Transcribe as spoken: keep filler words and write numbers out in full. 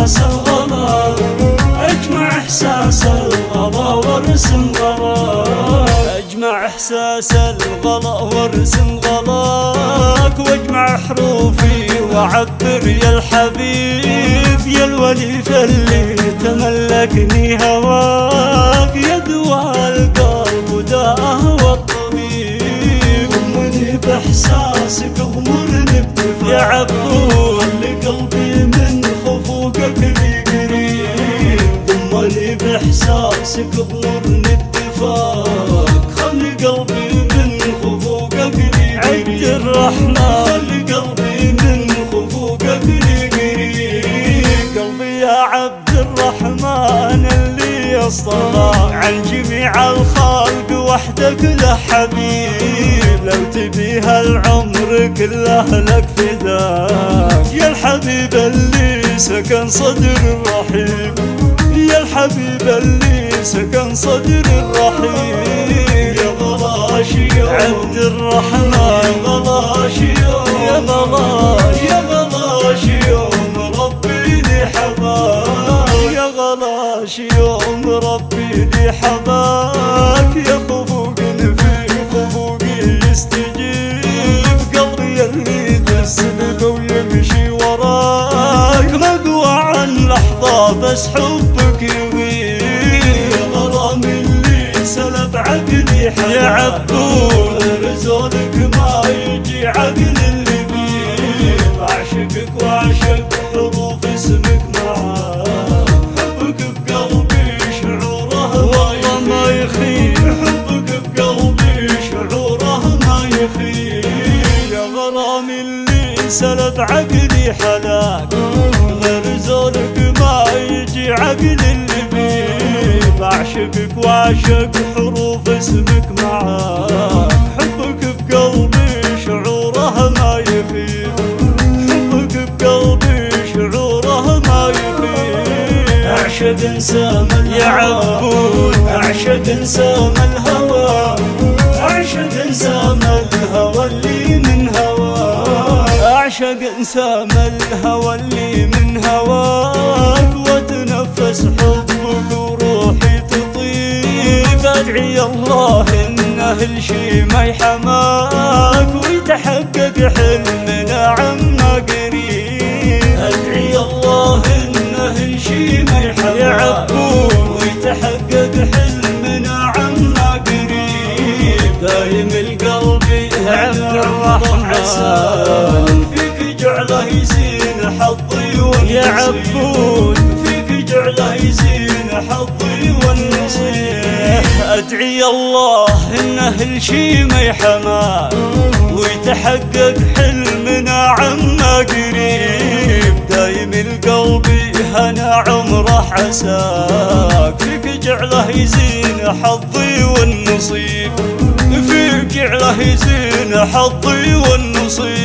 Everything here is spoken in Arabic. احساس الغلا، اجمع احساس الغلا وارسم غلاك، اجمع احساس الغلا وارسم غلاك، واجمع حروفي وعبر يا الحبيب يا الولي فاللي تملكني هواك، يا دواء القلب وداءه والطبيب، امني باحساسك وامرني بدفاعك يا عبود، خلي قلبي من خفوقك لي قريب، ضمني باحساسك وامرني بدفاعك، خلي قلبي من خفوقك لي قريب، عبد الرحمن خلي قلبي من خفوقك لي قريب، قلبي يا عبد الرحمن اللي يصطفى عن جميع الخلق، وحدك له حبيب، لو تبيها العمر كله لك فداك، يا الحبيب اللي سكن صدر الرحيم، يا الحبيب اللي سكن صدر الرحيم، يا غلاش يا عبد الرحمن، يا غلاش يا غلاش يا غلاش يوم ربي لي حباك، يا غلاش يوم ربي لي حباك، يا خفوق في خفوقي يستجيب، قلبي اللي تسبق ويمشي وراك، مقوى عن لحظة بس حبك يغيب، يا غرام اللي سلب عقلي حباك، يا عبود غير زولك ما يجي عقل اللي بيب، اعشقك واعشق حروف اسمك معاك، سلب عقلي حلاك غير زولك ما يجي عقل اللي بيب، اعشقك واعشق حروف اسمك معاك، حبك بقلبي شعوره ما يخيب، حبك بقلبي شعوره ما يخيب، اعشق انسام يا عبود، اعشق انسام الهوى، اعشق انسام الهوى اللي من هواك، اعشق انسام الهوى اللي من هواك، واتنفس حبك وروحي تطيب، ادعي الله انه الشي ما يحماك، ويتحقق حلمنا عما قريب، ادعي الله انه الشي ما يحماك يا عبود، ويتحقق حلمنا عما قريب، دايم القلب عبد الرحمن جعله يزين حظي والنصيب، يا عبود فيك جعله يزين حظي والنصيب، ادعي الله انه الشي ما يحماك، ويتحقق حلمنا عما قريب، دايم القلب هنا عمره حساك، فيك جعله يزين حظي والنصيب، فيك جعله يزين حظي والنصيب.